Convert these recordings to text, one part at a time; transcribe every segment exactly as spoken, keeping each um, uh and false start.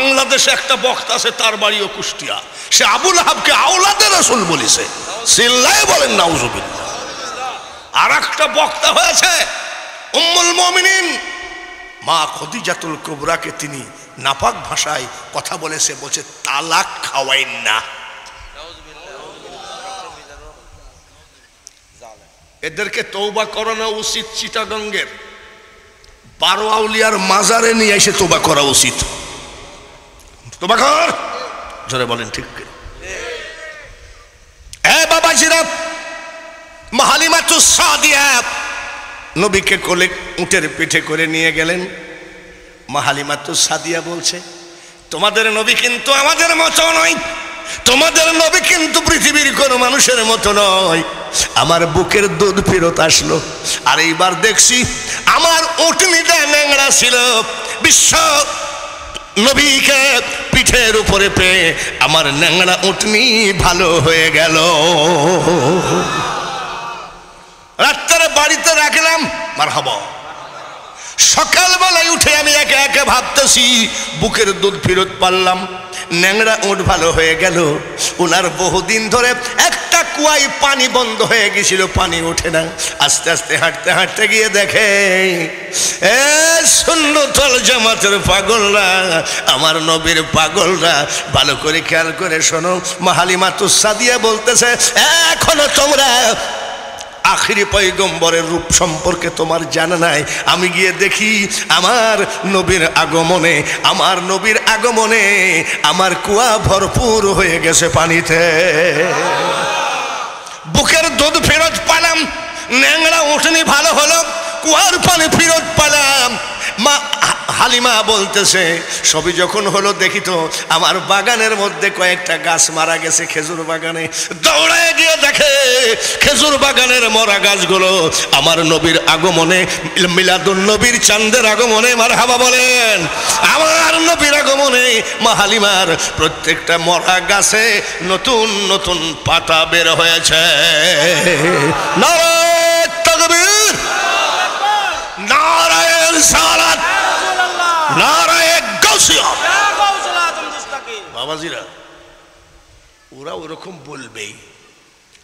বাংলাদেশে একটা বক্তা আছে তার বাড়িও কুষ্টিয়া, সে আবুল আহাবকে আওলাদে রাসূল বলেছে, সিল্লায় বলেন নাউজুবিল্লাহ। আর একটা বক্তা হয়েছে উম্মুল মুমিনিন মা খদিজাতুল কুবরাকে তিনি নাপাক ভাষায় কথা বলেছে, বলছে তালাক খাওয়াইন না। এদেরকে তওবা করানো উচিত, চিটাগঙ্গের বারো আউলিয়ার মাজারে নিয়ে এসে তওবা করা উচিত। তওবা কর জোরে বলেন ঠিক। এ বাবা জিরাব মাহালিমাতুস সাদিয়া নবীকে কোলে উটের পিঠে করে নিয়ে গেলেন। মাহালিমাতুস সাদিয়া বলছে, তোমাদের নবী কিন্তু আমাদের মতো নয়, তোমাদের নবী কিন্তু পৃথিবীর কোন মানুষের মতো নয়। আমার বুকের দুধ ফেরত আসলো, আর এইবার দেখছি আমার উটনিটা ন্যাংরা ছিল, বিশ্ব নবীকে পিঠের উপরে পেয়ে আমার ন্যাংরা উটনি ভালো হয়ে গেল। রাত্রে বাড়িতে রাখলাম, মারহাবা। সকালবেলায় উঠে আমি একে একে ভাবতেছি বুকের দুধ ফেরত পারলাম, ন্যাংরা উঠ ভালো হয়ে গেল। ওনার বহুদিন ধরে একটা কুয়ায় পানি বন্ধ হয়ে গেছিল, পানি ওঠে না। আস্তে আস্তে হাঁটতে হাঁটতে গিয়ে দেখে এ সুন্নতল জামাতের পাগলরা, আমার নবীর পাগলরা, ভালো করে খেয়াল করে শোনো, মাহালিমাতুস সাদিয়া বলতেছে, এখনো তোমরা আখিরি পয়গম্বরের রূপ সম্পর্কে তোমার জানা নাই। আমি গিয়ে দেখি আমার নবীর আগমনে আমার নবীর আগমনে আমার কুয়া ভরপুর হয়ে গেছে পানিতে। বুকের দুধ ফেরত পেলাম, ন্যাংরা উঠনি ভালো হলো, কুয়ার পানি ফেরত পেলাম। মা হালিমা বলতেছে, সবই যখন হলো দেখি তো আমার বাগানের মধ্যে কয়েকটা গাছ মারা গেছে, খেজুর বাগানে। দৌড়ায় গিয়ে দেখে খেজুর বাগানের মরা গাছগুলো আমার নবীর আগমনে, মিলাদুন নবীর চাঁদের আগমনে, মারহাবা বলেন, আমার নবীর আগমনে মা হালিমার প্রত্যেকটা মরা গাছে নতুন নতুন পাতা বের হয়েছে। নারায়ে তাকবীর, নারায়ে রিসালাত, নারায়ে গাউসিয়া। বাবাজিরা, ওরা ওরকম বলবেই।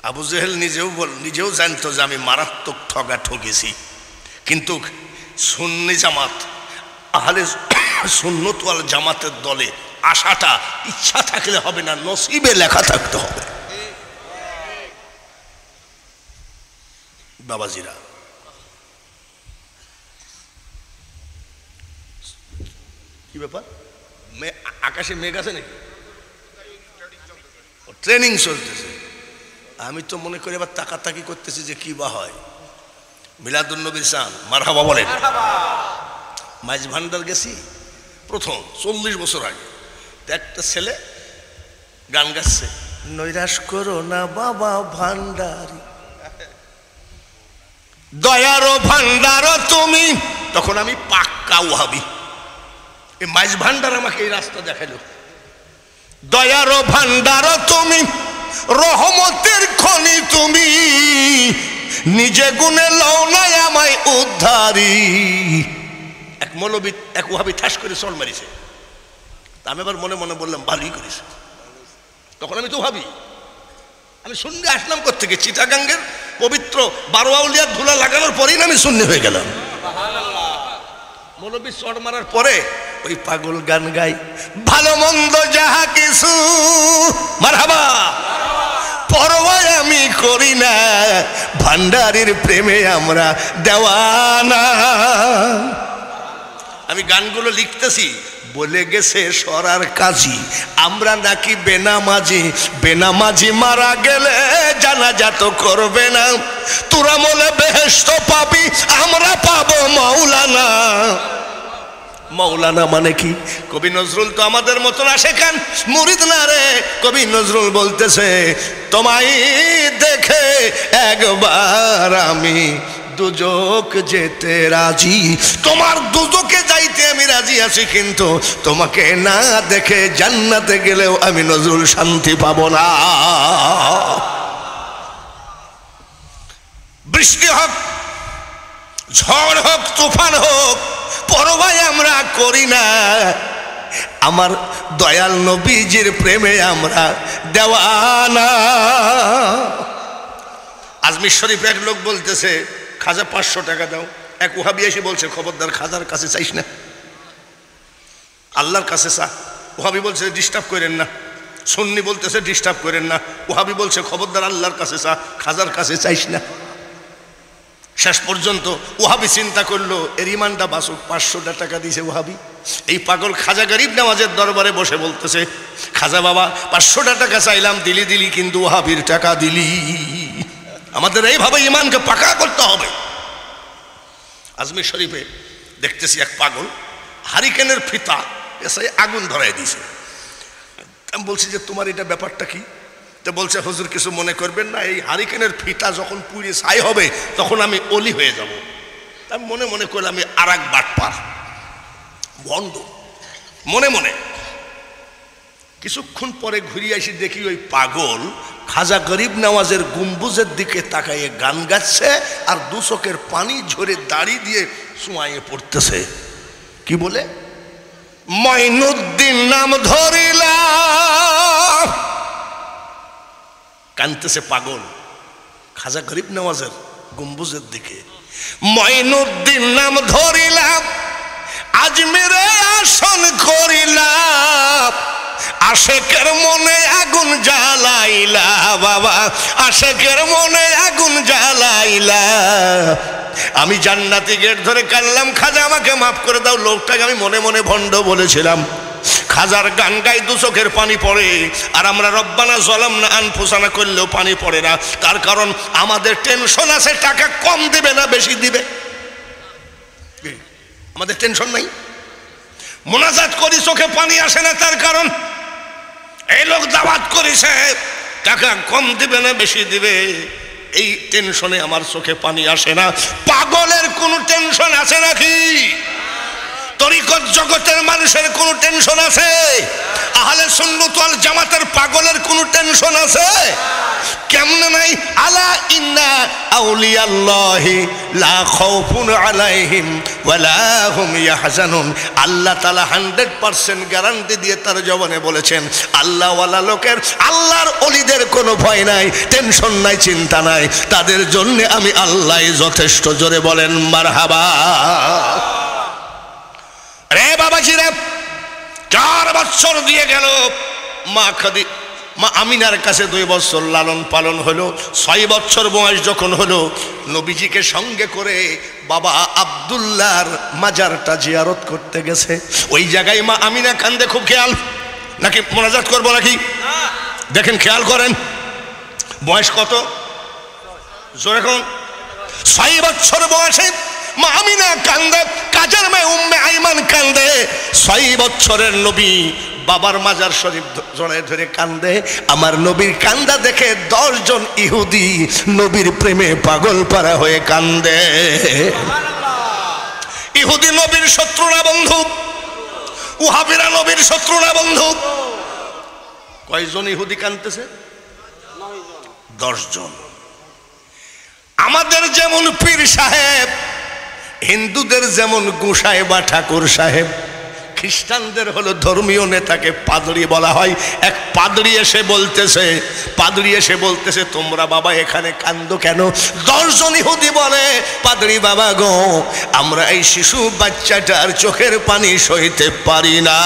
আবু জেহেল নিজেও বল নিজেও জানতো যে আমি মারাত্মক ঠগা ঠগেছি, কিন্তু সুন্নি জামাত আহলে সুন্নাত ওয়াল জামাতের দলে আশাটা ইচ্ছা থাকলে হবে না, নসিবে লেখা থাকতে হবে। বাবাজিরা, কি ব্যাপার, আকাশে মেঘ আছে নাকি? ট্রেনিং চলতেছে। আমি তো মনে করি আবার তাকাতাকি করতেছি যে কি বা হয়। মিলাদুন নবীর চাঁদ, মারহাবা বলেন। মাইজ ভান্ডার গেছি প্রথম চল্লিশ বছর আগে, একটা ছেলে গান গাচ্ছে, নৈরাশ করো না বাবা ভান্ডারি, দয়ারো ভান্ডারো তুমি। তখন আমি পাক্কা ওয়াহাবি। এই মাইজ ভান্ডার আমাকে এই রাস্তা দেখালো, দয়ারো ভান্ডারো তুমি, রহমতের খনি তুমি, নিজে গুণে লও না আমায় উদ্ধারি। এক মৌলবী এক ওয়াহাবি ঠাস করে চল মারিছে। আমি আবার মনে মনে বললাম ভালোই করিস। তখন আমি তো ভাবি আমি শূন্যে আসলাম কোত্থেকে, চিটাগাঙ্গের পবিত্র বারো আউলিয়ার ধুলা লাগানোর পরেই না আমি শূন্য হয়ে গেলাম। মৌলবী চড় মারার পরে ওই পাগল গান গাই, ভালো মন্দ যাহা কিছু, মারহাবা, পরোয়া আমি করি না, ভান্ডারির প্রেমে আমরা দেওয়ানা। আমি গানগুলো লিখতেছি, বলে গেছে সরার কাজী, আমরা নাকি বেনামাজি, বেনামাজি মারা গেলে জানাজা তো করবে না, তোরা মলে বেহেশত পাবি, আমরা পাবো মাওলানা। মাওলানা মানে কি? কবি নজরুল তো আমাদের মতন আসে কেন মুরিদ না রে। কবি নজরুল বলতেছে, তোমায় দেখে একবার আমি দুজক যেতে রাজি, তোমার দুজকে যাইতে আমি রাজি আছি, কিন্তু তোমাকে না দেখে জান্নাতে গেলেও আমি নজরুল শান্তি পাবো না। বৃষ্টি হোক, ঝড় হোক, তুফান হোক, পরোয়া আমরা করি না, আমার দয়াল নবীজির প্রেমে আমরা দেওয়ানা। আজমির শরীফ এক লোক বলতেছে, খাজা পাঁচশো টাকা দাও। এক ওহাবি এসে বলছে, খবরদার, খাজার কাছে চাইস না, আল্লাহর কাছে চা। ওহাবি বলছে, ডিস্টার্ব করেন না। সুন্নি বলতেছে, ডিস্টার্ব করেন না। ওহাবি বলছে, খবরদার, আল্লাহর কাছে চা, খাজার কাছে চাইস না। শেষ পর্যন্ত ওহাবি চিন্তা করলো, এর ইমানটা বাসুক, পাঁচশোটা টাকা দিয়েছে ওহাবি। এই পাগল খাজা গরিব নামাজের দরবারে বসে বলতেছে, খাজা বাবা, পাঁচশোটা টাকা চাইলাম, দিলি দিলি, কিন্তু ওহাবির টাকা দিলি। আমাদের এইভাবে ইমানকে পাকা করতে হবে। আজমির শরীফে দেখতেছি এক পাগল হারিকেনের ফিতা এসে আগুন ধরাই দিয়েছে। আমি বলছি যে, তোমার এটা ব্যাপারটা কি? তো বলছে, হুজুর কিছু মনে করবেন না, এই হারিকেনের ফিতা যখন পুড়ে ছাই হবে তখন আমি অলি হয়ে যাব। আমি মনে মনে করলাম আমি আর এক বাটপার ভণ্ড। মনে মনে কিছুক্ষণ পরে ঘুরিয়ে এসে দেখি ওই পাগল খাজা গরিব নওয়াজের গম্বুজের দিকে তাকাইয়ে গান গাচ্ছে, আর দু চোখের পানি ঝরে দাঁড়িয়ে দিয়ে চুঁয়ে পড়তেছে। কি বলে? মঈনুদ্দিন নাম ধরিলাম, কানতেছে পাগল খাজা গরিব নওয়াজের গম্বুজের দিকে। মঈনুদ্দিন নাম ধরিলাম, আজ মেরে আসন করিলাম, আশেকের মনে আগুন জ্বালাইলা বাবা, আশেকের মনে আগুন জ্বালাইলা। আমি জান্নাতি গেট ধরে কানলাম, খাজা আমাকে মাফ করে দাও, লোকটাকে আমি মনে মনে ভণ্ড বলেছিলাম। খাজার গান গাই দু চোখের পানি পড়ে, আর আমরা রব্বানা যালামনা আনফুসানা করলেও পানি পড়ে না। তার কারণ আমাদের টেনশন আছে, টাকা কম দিবে না বেশি দিবে, আমাদের টেনশন নাই। মোনাজাত করি, চোখে পানি আসে না, তার কারণ এই লোক দাওয়াত করেছে, টাকা কম দিবে না বেশি দিবে, এই টেনশনে আমার চোখে পানি আসে না। পাগলের কোনো টেনশন আছে নাকি? তরিকত জগতের মানুষের কোনো টেনশন আছে? আহলে সুন্নাত ওয়াল জামাতের পাগলের কোনো টেনশন আছে? কেমন নাই? আলা ইন্না আউলিয়াল্লাহি লা খাউফুন আলাইহিম ওয়া লা হুম ইয়াহজানুন। আল্লাহ তাআলা একশো পার্সেন্ট গ্যারান্টি দিয়ে তার জবানে বলেছেন, আল্লাহ ওয়ালা লোকের, আল্লাহর ওলিদের কোনো ভয় নাই, টেনশন নাই, চিন্তা নাই, তাদের জন্য আমি আল্লাহই যথেষ্ট। জোরে বলেন মারহাবা। রে বাবাজিরা, চার বছর দিয়ে গেল, মা খাদি মা আমিনার কাছে দুই বছর লালন পালন হলো। ছয় বছর বয়স যখন হলো, নবীজিকে সঙ্গে করে বাবা আব্দুল্লাহর মাজারটা জিয়ারত করতে গেছে। ওই জায়গায় মা আমিনা কান্দে। খুব খেয়াল নাকি মোনাজাত করবো নাকি? দেখেন, খেয়াল করেন, বয়স কত জোরে কোন? ছয় বছর বয়সে মা আমিনা কান্দে, কাজের মেয়ে উম্মে আইমান কান্দে। ছয় বছরের নবী বাবার মাজার শরীফ জড়ায় ধরে কান্দে। আমার নবীর কান্দা দেখে দশজন ইহুদি নবীর প্রেমে পাগল পারা হয়ে কান্দে। ইহুদি নবীর শত্রু না বন্ধু? ওহাবিরা নবীর শত্রু না বন্ধু? কয়জন ইহুদি কান্দতেছে? দশজন। আমাদের যেমন পীর সাহেব, হিন্দুদের যেমন গোসাই বা ঠাকুর সাহেব, খ্রিস্টানদের হলো ধর্মীয় নেতাকে পাদরি বলা হয়। এক পাদরি এসে বলতেছে, পাদরি এসে বলতেছে তোমরা বাবা এখানে কান্দো কেন? দশজন ইহুদি বলে, পাদরি বাবা গো, আমরা এই শিশু বাচ্চাটার চোখের পানি সইতে পারি না।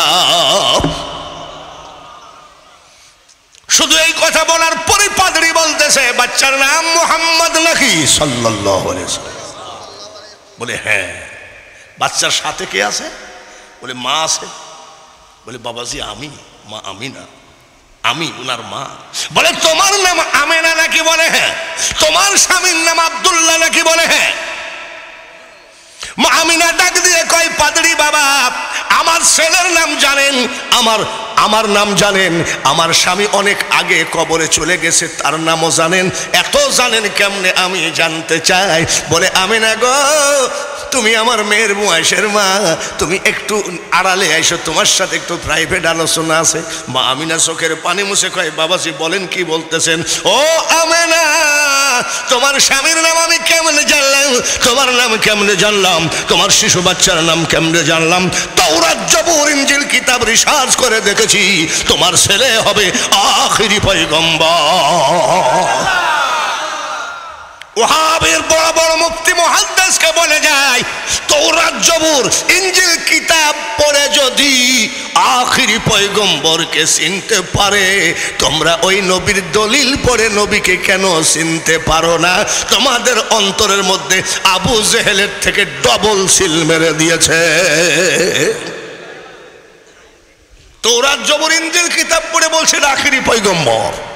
শুধু এই কথা বলার পরে পাদরি বলতেছে, বাচ্চার নাম মুহাম্মদ নাকি সাল্লাল্লাহু আলাইহি ওয়াসাল্লাম? বলে হ্যাঁ। বাচ্চার সাথে কে আছে? বলে মা আছে। বলে বাবাজি আমি, মা আমিনা, আমি ওনার মা। বলে তোমার নাম আমেনা নাকি? বলে হ্যাঁ। তোমার স্বামীর নাম আব্দুল্লাহ নাকি? বলে হ্যাঁ। মা আমিনা ডাক দিয়ে কয়, পাদরি বাবা, আমার ছেলের নাম জানেন? আমার আমার নাম জানেন? আমার স্বামী অনেক আগে কবরে চলে গেছে, তার নামও জানেন। এত জানেন কেমনে আমি জানতে চাই। বলে আমিনা গো, তুমি আমার মেয়ের বয়সের মা, তুমি একটু আড়ালে এসো, তোমার সাথে একটু প্রাইভেট আলোচনা আছে। মা আমিনা চোখের পানি মুছে কয়, বাবাজি বলেন কি বলতেছেন? ও আমেনা, তোমার স্বামীর নাম আমি কেমনে জানলাম, তোমার নাম কেমনে জানলাম, তোমার শিশু বাচ্চার নাম কেমনে জানলাম? তাওরাত জবুর ইনজিল কিতাব রিসার্চ করে দেখেছি তোমার ছেলে হবে আখিরি পয়গম্বর। ওয়াহাবের বড় বড় মুফতি মুহাদ্দিসকে বলে যায়, তাওরাত জবুর ইনজিল কিতাব পড়ে যদি আখিরি পয়গম্বরকে চিনতে পারে, তোমরা ওই নবীর দলিল পড়ে নবীকে কেন চিনতে পারো না? তোমাদের অন্তরের মধ্যে আবু জেহেলের থেকে ডবল সিল মেরে দিয়েছে। তাওরাত জবুর ইনজিল কিতাব পড়ে বলছে আখিরি পয়গম্বর।